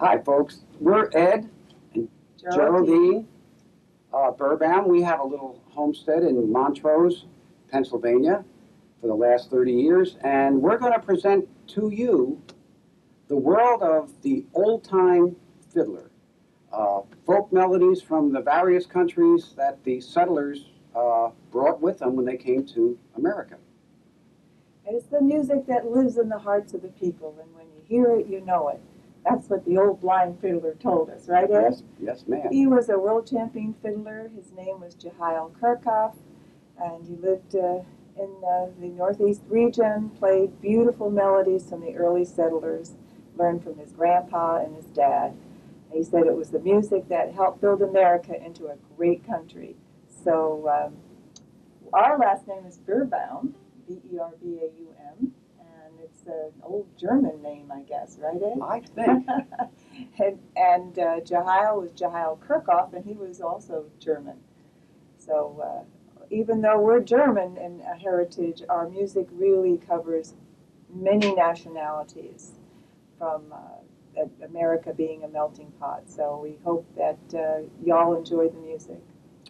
Hi, folks. We're Ed and Geraldine Berbaum. We have a little homestead in Montrose, Pennsylvania, for the last 30 years, and we're going to present to you the world of the old-time fiddler, folk melodies from the various countries that the settlers brought with them when they came to America. And it's the music that lives in the hearts of the people, and when you hear it, you know it. That's what the old blind fiddler told us, right, Ed? Yes, yes, ma'am. He was a world champion fiddler. His name was Jehiel Kirchhoff, and he lived in the northeast region, played beautiful melodies from the early settlers, learned from his grandpa and his dad. And he said it was the music that helped build America into a great country. So our last name is Berbaum, B-E-R-B-A-U-M, and it's an old German name, I guess, right, Ed? I think. and Jehiel was Jehiel Kirchhoff, and he was also German. So even though we're German in heritage, our music really covers many nationalities, from America being a melting pot. So we hope that y'all enjoy the music.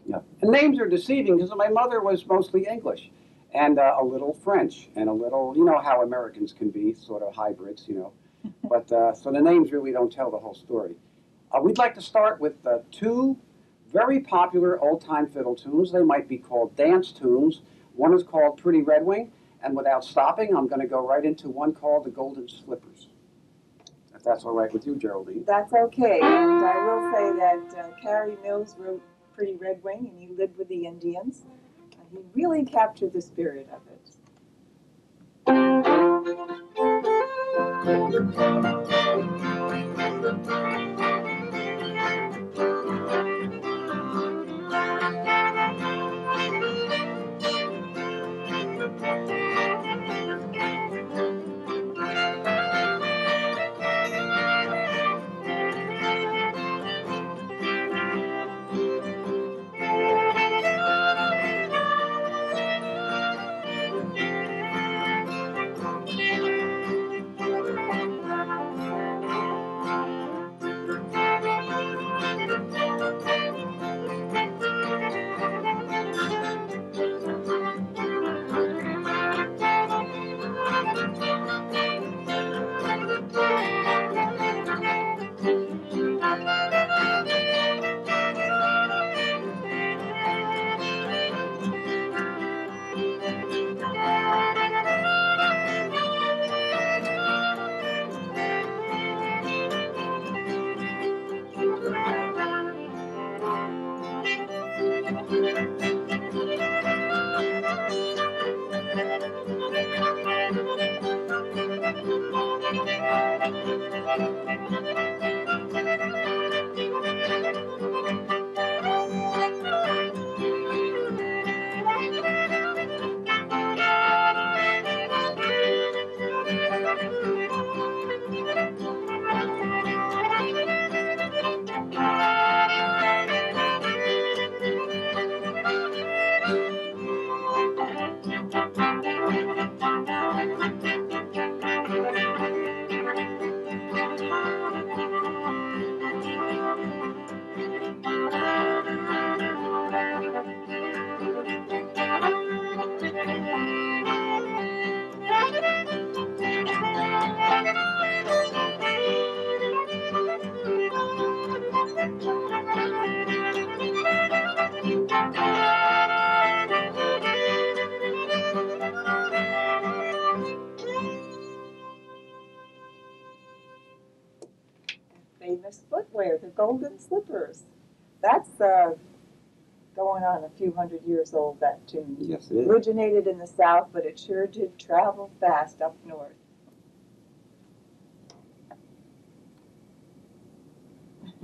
Yeah. And names are deceiving, because my mother was mostly English and a little French and a little, you know how Americans can be, sort of hybrids, you know. But so the names really don't tell the whole story. We'd like to start with two very popular old-time fiddle tunes. They might be called dance tunes. One is called Pretty Red Wing, and without stopping, I'm going to go right into one called The Golden Slippers. If that's all right with you, Geraldine. That's okay, and I will say that Carrie Mills wrote Pretty Red Wing, and he lived with the Indians. He really captured the spirit of it. Golden Slippers. That's going on a few hundred years old, that tune. Yes, it is. Originated in the South, but it sure did travel fast up north.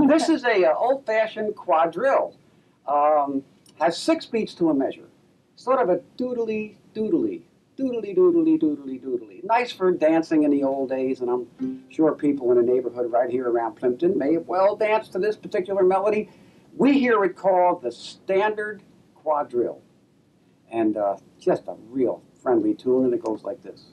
This is a old-fashioned quadrille. Has 6 beats to a measure. Sort of a doodly, doodly, doodly, doodly, doodly, doodly. Nice for dancing in the old days, and I'm sure people in the neighborhood right here around Plimpton may have well danced to this particular melody. We hear it called the standard quadrille, and just a real friendly tune, and it goes like this.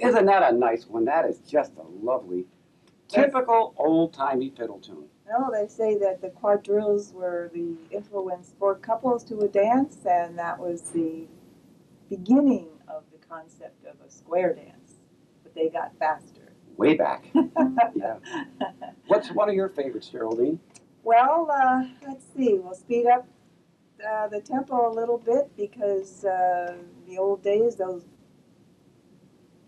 Isn't that a nice one? That is just a lovely, typical old-timey fiddle tune. Well, they say that the quadrilles were the influence for couples to a dance, and that was the beginning of the concept of a square dance. But they got faster. Way back. Yeah. What's one of your favorites, Geraldine? Well, let's see. We'll speed up the tempo a little bit because the old days, those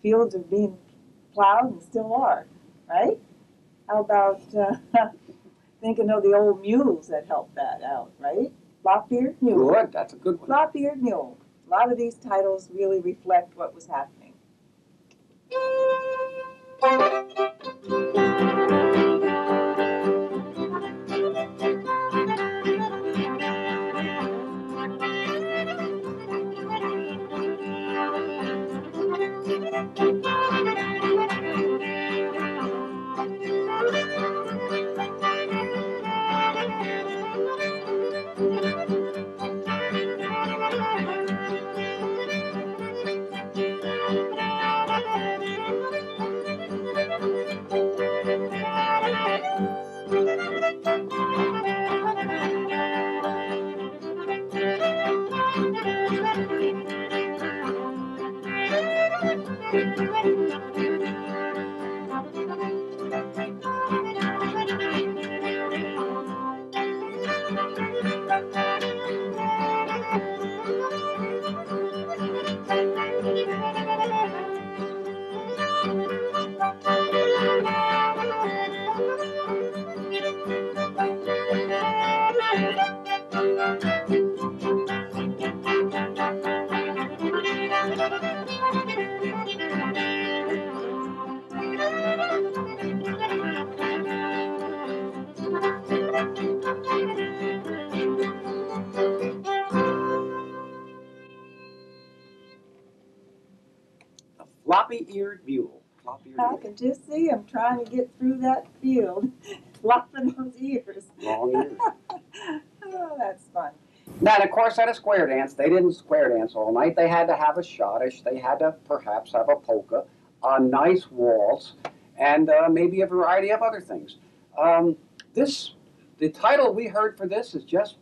fields are being plowed and still are, right? How about thinking of the old mules that helped that out, right? Flopbeard Mule. Good, that's a good one. Flopbeard Mule. A lot of these titles really reflect what was happening. Floppy-eared mule. I can just see him trying to get through that field, flopping those ears. Long ears. Oh, that's fun. Now, of course, at a square dance, they didn't square dance all night. They had to have a schottische. They had to perhaps have a polka, a nice waltz, and maybe a variety of other things. The title we heard for this is just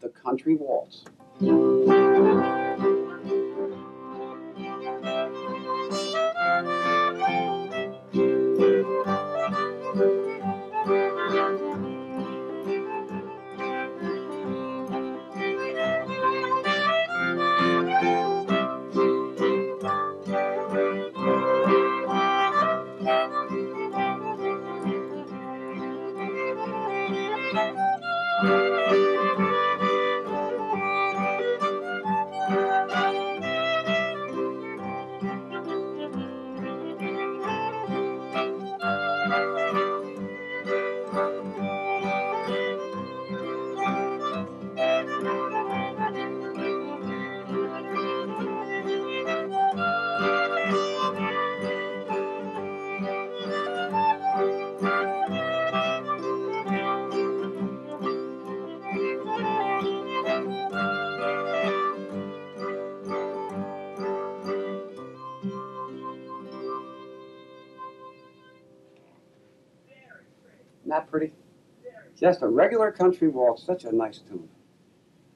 The Country Waltz. Isn't that pretty? Just a regular country waltz. Such a nice tune.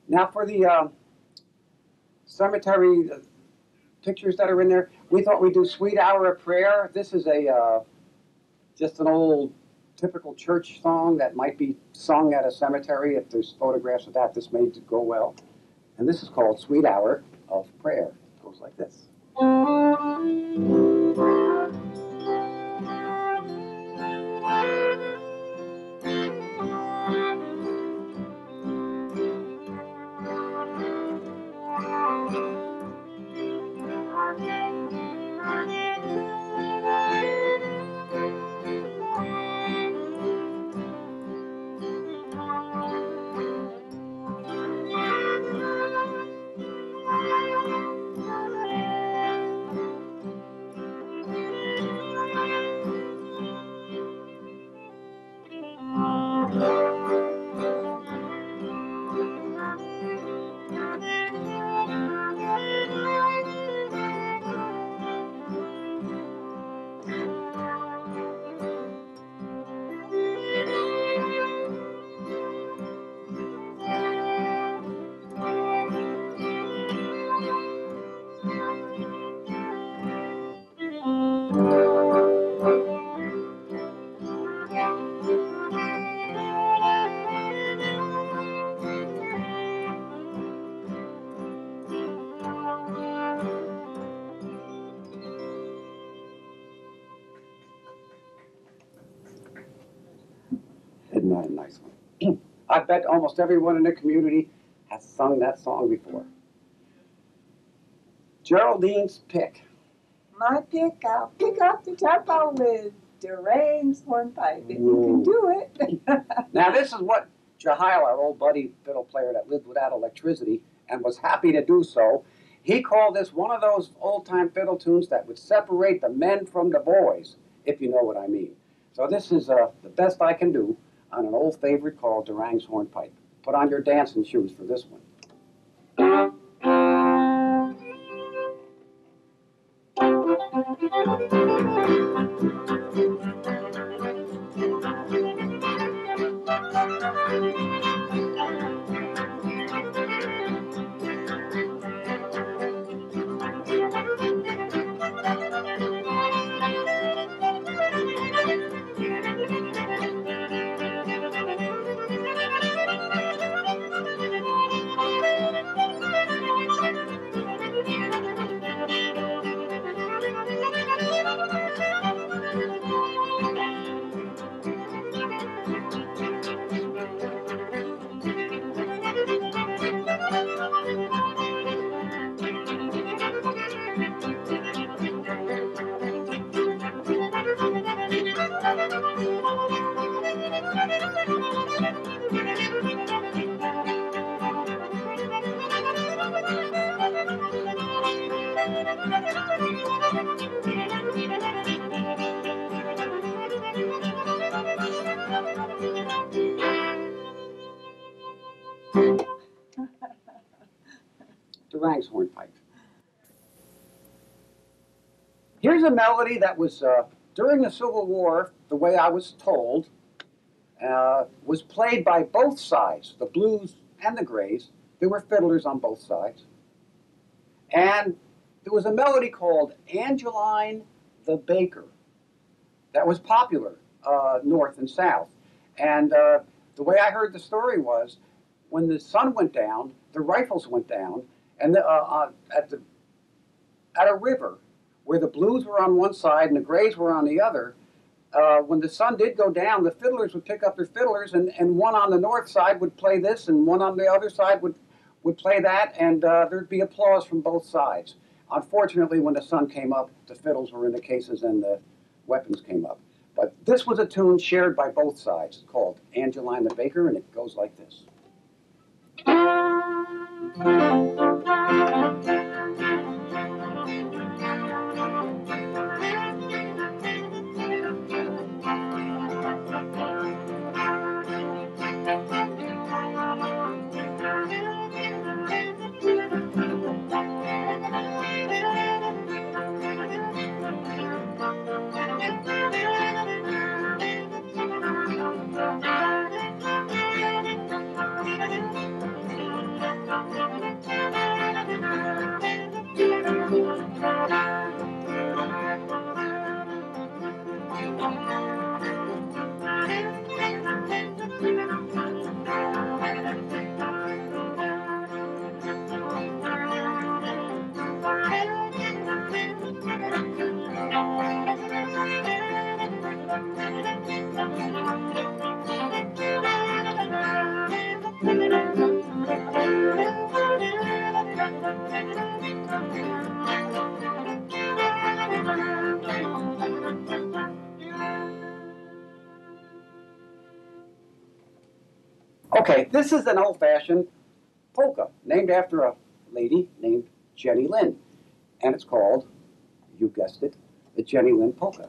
Now for the cemetery pictures that are in there, we thought we'd do Sweet Hour of Prayer. This is a just an old typical church song that might be sung at a cemetery. If there's photographs of that, this may go well. And this is called Sweet Hour of Prayer. It goes like this. I bet almost everyone in the community has sung that song before. Geraldine's pick. My pick, I'll pick up the tempo with Durang's Hornpipe. If you can do it. Now this is what Jehiel, our old buddy fiddle player that lived without electricity and was happy to do so, he called this one of those old-time fiddle tunes that would separate the men from the boys, if you know what I mean. So this is the best I can do on an old favorite called Durang's Hornpipe. Put on your dancing shoes for this one. Durang's Hornpipe. Here's a melody that was during the Civil War, the way I was told, was played by both sides, the blues and the grays. There were fiddlers on both sides. And there was a melody called Angeline the Baker that was popular north and south. And the way I heard the story was, when the sun went down, the rifles went down, and at a river where the blues were on one side and the grays were on the other, when the sun did go down, the fiddlers would pick up their fiddlers, and one on the north side would play this, and one on the other side would play that, and there'd be applause from both sides. Unfortunately, when the sun came up, the fiddles were in the cases and the weapons came up. But this was a tune shared by both sides. It's called Angeline the Baker, and it goes like this. Okay, this is an old-fashioned polka named after a lady named Jenny Lind, and it's called, you guessed it, the Jenny Lind Polka.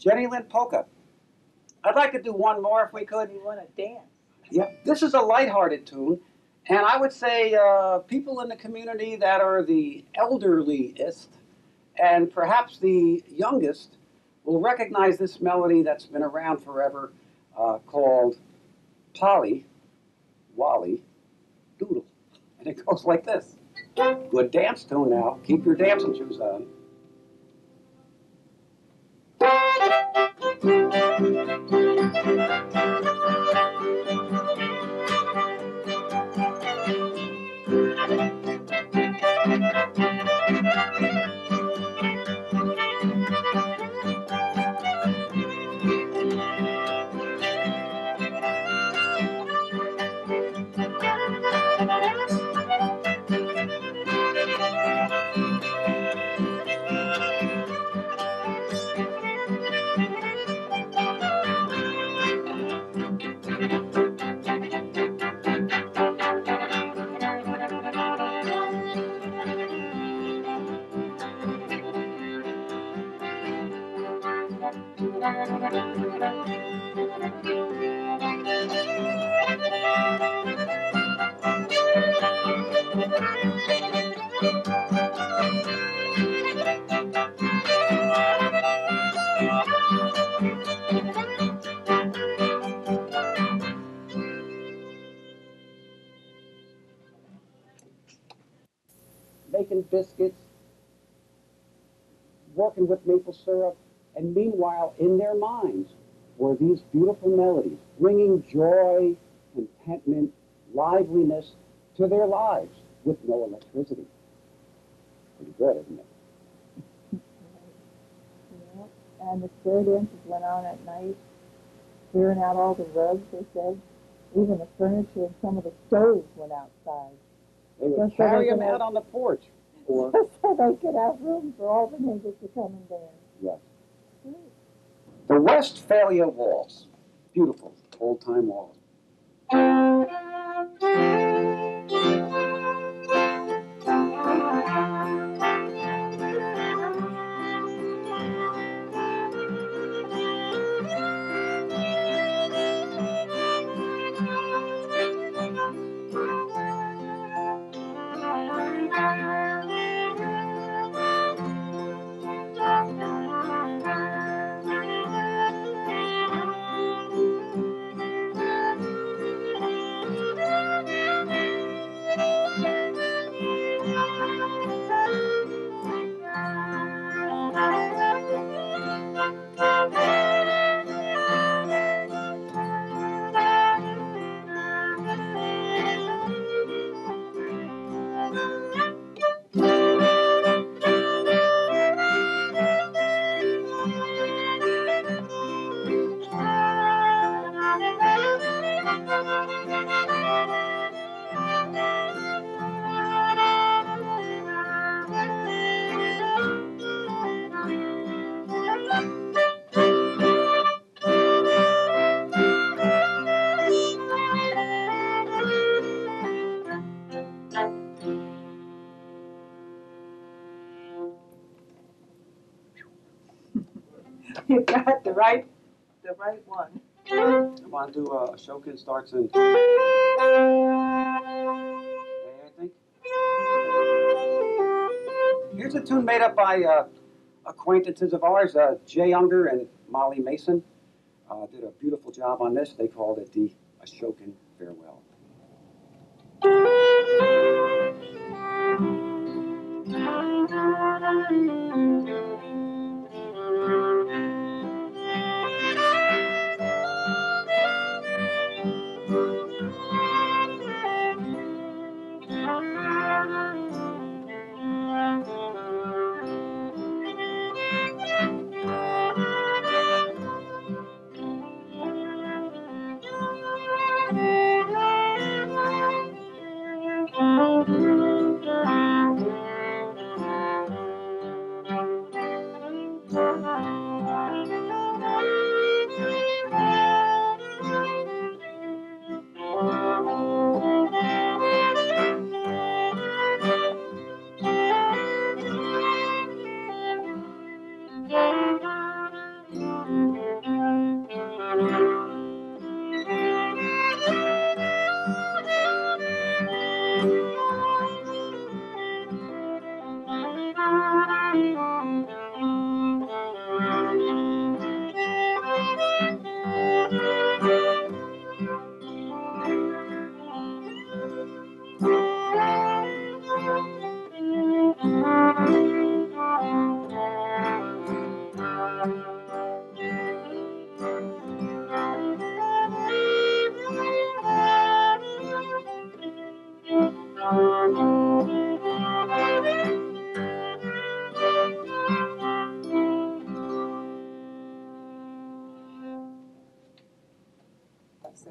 Jenny Lind Polka. I'd like to do one more if we could. You want to dance? Yeah. This is a lighthearted tune, and I would say people in the community that are the elderliest and perhaps the youngest will recognize this melody that's been around forever called Polly Wally Doodle. And it goes like this. Good dance tune now. Keep your dancing shoes on. Making biscuits, working with maple syrup, and meanwhile, in their minds were these beautiful melodies, bringing joy, contentment, liveliness to their lives with no electricity. Pretty good, isn't it? Yeah. And the stir dances went on at night, clearing out all the rugs, they said. Even the furniture and some of the stoves went outside. They would carry them out on the porch. Or so they could have room for all the neighbors to come and dance. Yes. Great. The Westphalia Waltz. Beautiful old-time waltz. the right one. I want to do Ashokan starts in A, I think. Here's a tune made up by acquaintances of ours, Jay Unger and Molly Mason. Did a beautiful job on this. They called it the Ashokan Farewell.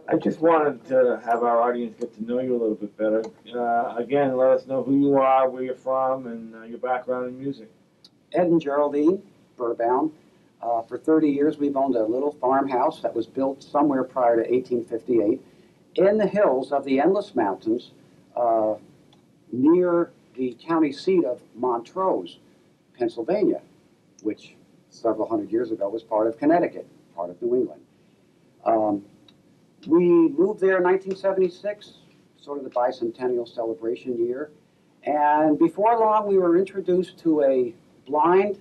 I just wanted to have our audience get to know you a little bit better. Again, let us know who you are, where you're from, and your background in music. Ed and Geraldine Berbaum. For 30 years, we've owned a little farmhouse that was built somewhere prior to 1858 in the hills of the Endless Mountains near the county seat of Montrose, Pennsylvania, which several hundred years ago was part of Connecticut, part of New England. We moved there in 1976, sort of the bicentennial celebration year, and before long we were introduced to a blind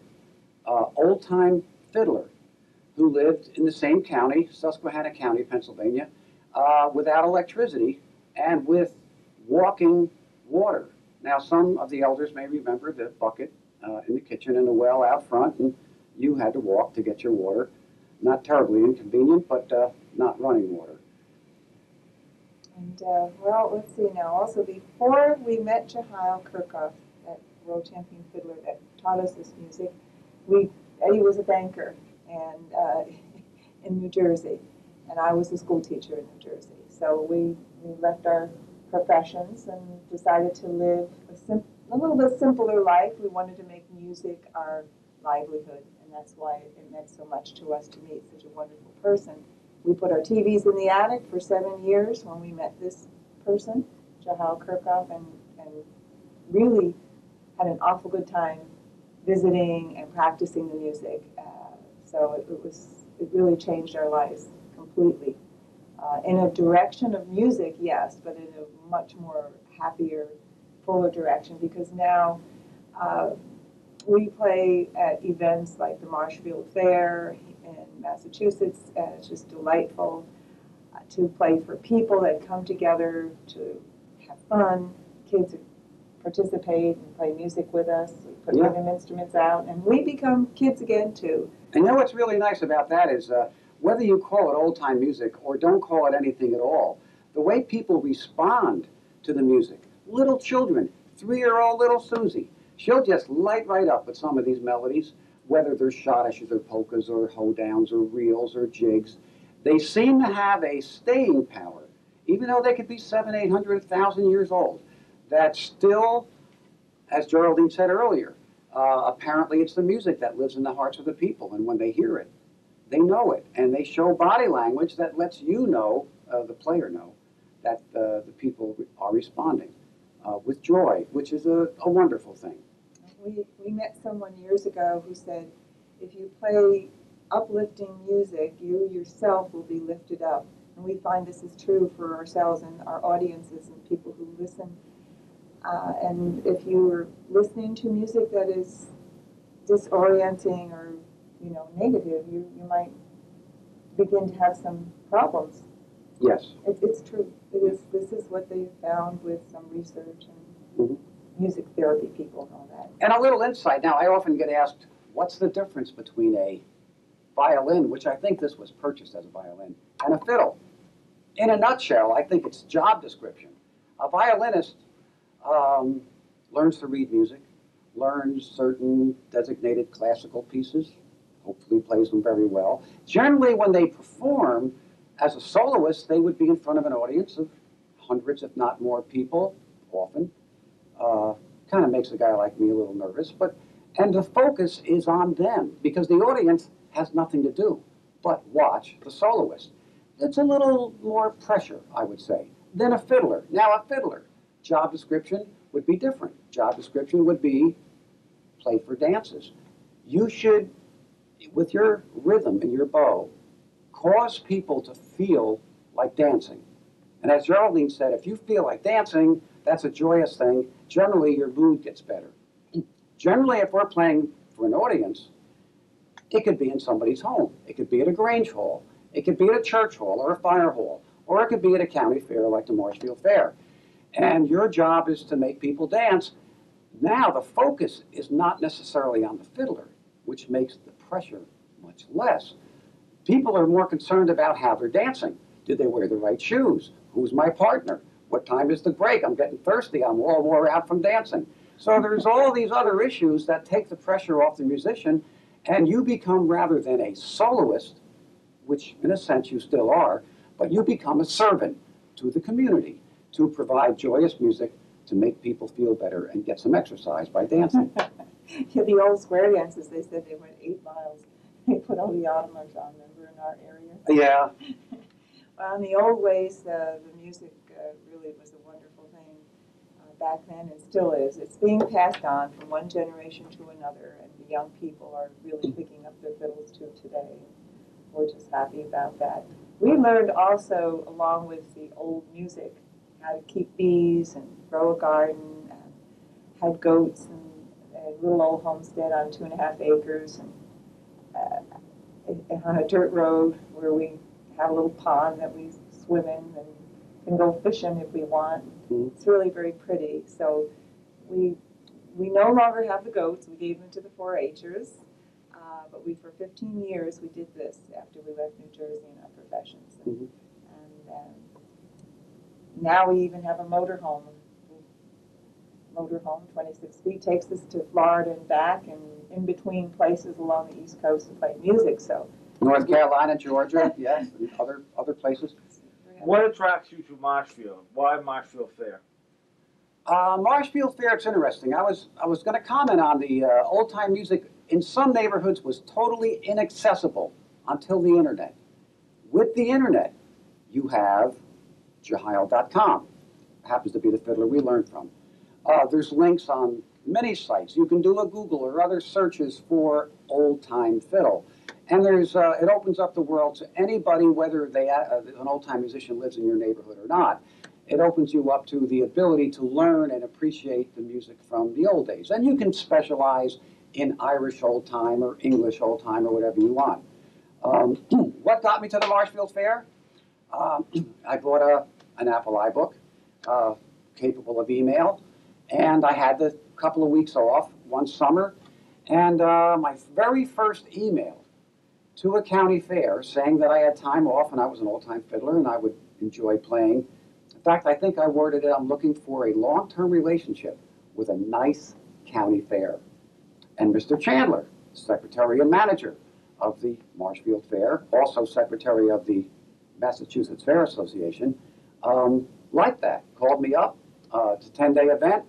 old-time fiddler who lived in the same county, Susquehanna County, Pennsylvania, without electricity and with walking water. Now, some of the elders may remember the bucket in the kitchen and the well out front, and you had to walk to get your water. Not terribly inconvenient, but not running water. And, well, let's see now. Also, before we met Jehiel Kirchhoff, that world champion fiddler that taught us this music, Eddie was a banker and in New Jersey, and I was a school teacher in New Jersey. So we left our professions and decided to live a little bit simpler life. We wanted to make music our livelihood, and that's why it meant so much to us to meet such a wonderful person. We put our TVs in the attic for 7 years when we met this person, Jehiel Kirchhoff, and really had an awful good time visiting and practicing the music. So it really changed our lives completely. In a direction of music, yes, but in a much more happier, fuller direction, because now we play at events like the Marshfield Fair in Massachusetts, and it's just delightful to play for people that come together to have fun. Kids participate and play music with us. We put rhythm instruments out, and we become kids again too. And you know what's really nice about that is whether you call it old-time music or don't call it anything at all, the way people respond to the music. Little children, 3-year-old little Susie, she'll just light right up with some of these melodies, whether they're schottishes or polkas or hoedowns or reels or jigs. They seem to have a staying power, even though they could be 700, 800, 1,000 years old. That's still, as Geraldine said earlier, apparently it's the music that lives in the hearts of the people, and when they hear it, they know it, and they show body language that lets you know, the player know, that the people are responding with joy, which is a wonderful thing. We met someone years ago who said, if you play uplifting music, you yourself will be lifted up. And we find this is true for ourselves and our audiences and people who listen. And if you're listening to music that is disorienting or, you know, negative, you might begin to have some problems. Yes. It's true. This is what they found with some research and music therapy people and all that. And a little insight. Now, I often get asked, what's the difference between a violin, which I think this was purchased as a violin, and a fiddle? In a nutshell, I think it's job description. A violinist learns to read music, learns certain designated classical pieces, hopefully plays them very well. Generally, when they perform as a soloist, they would be in front of an audience of hundreds, if not more, people, often. Kind of makes a guy like me a little nervous, and the focus is on them, because the audience has nothing to do but watch the soloist. It's a little more pressure, I would say, than a fiddler. Now, a fiddler, job description would be different. Job description would be play for dances. You should, with your rhythm and your bow, cause people to feel like dancing. And as Geraldine said, if you feel like dancing, that's a joyous thing. Generally, your mood gets better. Generally, if we're playing for an audience, it could be in somebody's home. It could be at a Grange hall. It could be at a church hall or a fire hall. Or it could be at a county fair like the Marshfield Fair. And your job is to make people dance. Now, the focus is not necessarily on the fiddler, which makes the pressure much less. People are more concerned about how they're dancing. Did they wear the right shoes? Who's my partner? What time is the break? I'm getting thirsty. I'm all wore out from dancing. So there's all these other issues that take the pressure off the musician, and you become, rather than a soloist, which in a sense you still are, but you become a servant to the community to provide joyous music to make people feel better and get some exercise by dancing. Yeah, the old square dances, they said they went 8 miles. They put all the autumners on, remember, in our area? Yeah. Well, in the old ways, the music really was a wonderful thing back then, and still is. It's being passed on from one generation to another, and the young people are really picking up their fiddles too today. We're just happy about that. We learned also, along with the old music, how to keep bees and grow a garden, and had goats and a little old homestead on 2.5 acres. And, on a dirt road where we have a little pond that we swim in and can go fishing if we want. It's really very pretty. So we no longer have the goats. We gave them to the 4-H'ers. But for 15 years, we did this after we left New Jersey in our professions. And, now we even have a motorhome. Motorhome, 26 feet, takes us to Florida and back, and in between places along the East Coast to play music. So North Carolina, Georgia, yes, and other places. What attracts you to Marshfield? Why Marshfield Fair? Marshfield Fair, it's interesting. I was going to comment on the old time music in some neighborhoods was totally inaccessible until the internet. With the internet, you have Jehiel.com. Happens to be the fiddler we learned from. There's links on many sites. You can do a Google or other searches for old-time fiddle. And it opens up the world to anybody, whether an old-time musician lives in your neighborhood or not. It opens you up to the ability to learn and appreciate the music from the old days. And you can specialize in Irish old-time or English old-time or whatever you want. What got me to the Marshfield Fair? I bought an Apple iBook capable of email. And I had the couple of weeks off one summer, and my very first email to a county fair saying that I had time off and I was an old-time fiddler and I would enjoy playing. In fact, I think I worded it, I'm looking for a long-term relationship with a nice county fair. And Mr. Chandler, secretary and manager of the Marshfield Fair, also secretary of the Massachusetts Fair Association, liked that, called me up. It's a 10-day event.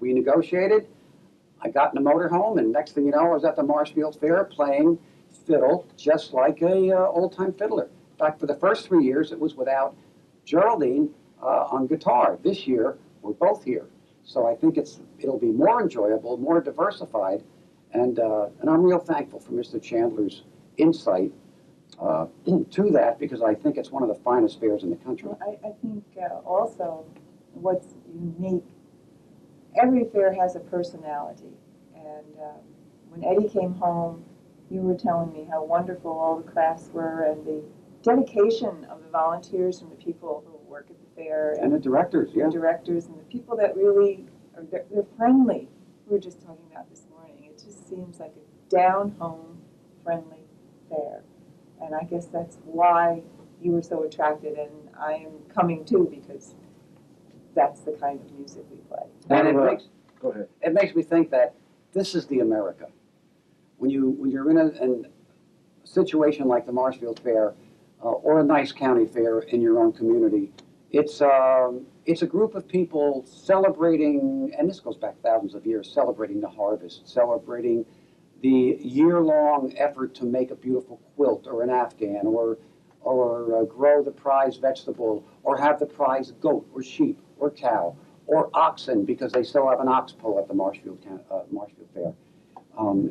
We negotiated. I got in a motorhome, and next thing you know, I was at the Marshfield Fair playing fiddle just like a old-time fiddler. In fact, for the first 3 years, it was without Geraldine on guitar. This year, we're both here. So I think it'll be more enjoyable, more diversified, and I'm real thankful for Mr. Chandler's insight to that, because I think it's one of the finest fairs in the country. Well, I think also what's unique, every fair has a personality, and when Eddie came home, you were telling me how wonderful all the crafts were and the dedication of the volunteers and the people who work at the fair. And the directors, yeah. The directors and the people that really are they're friendly. We were just talking about this morning. It just seems like a down-home, friendly fair. And I guess that's why you were so attracted, and I am coming too, because that's the kind of music we play. And it makes, go ahead. It makes me think that this is the America. When you're in a situation like the Marshfield Fair or a nice county fair in your own community, it's a group of people celebrating, and this goes back thousands of years, celebrating the harvest, celebrating the year-long effort to make a beautiful quilt or an afghan, or grow the prize vegetable, or have the prize goat or sheep or cow or oxen, because they still have an ox pull at the Marshfield Fair.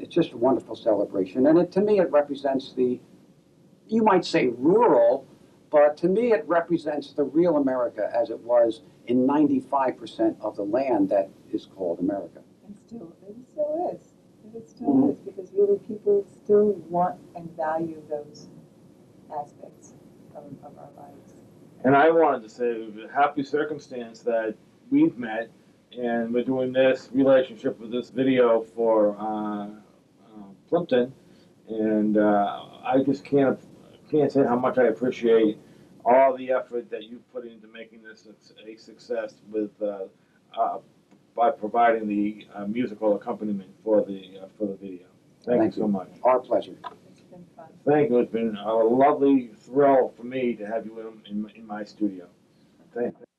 It's just a wonderful celebration, and to me it represents the, you might say rural, but to me it represents the real America as it was in 95% of the land that is called America. It still is, because really people still want and value those aspects of our lives. And I wanted to say it was a happy circumstance that we've met, and we're doing this relationship with this video for Plimpton, and I just can't say how much I appreciate all the effort that you put into making this a success with by providing the musical accompaniment for the video. Thank you so much. Our pleasure. It's been fun. Thank you. It's been a lovely thrill for me to have you in my studio. Thank you.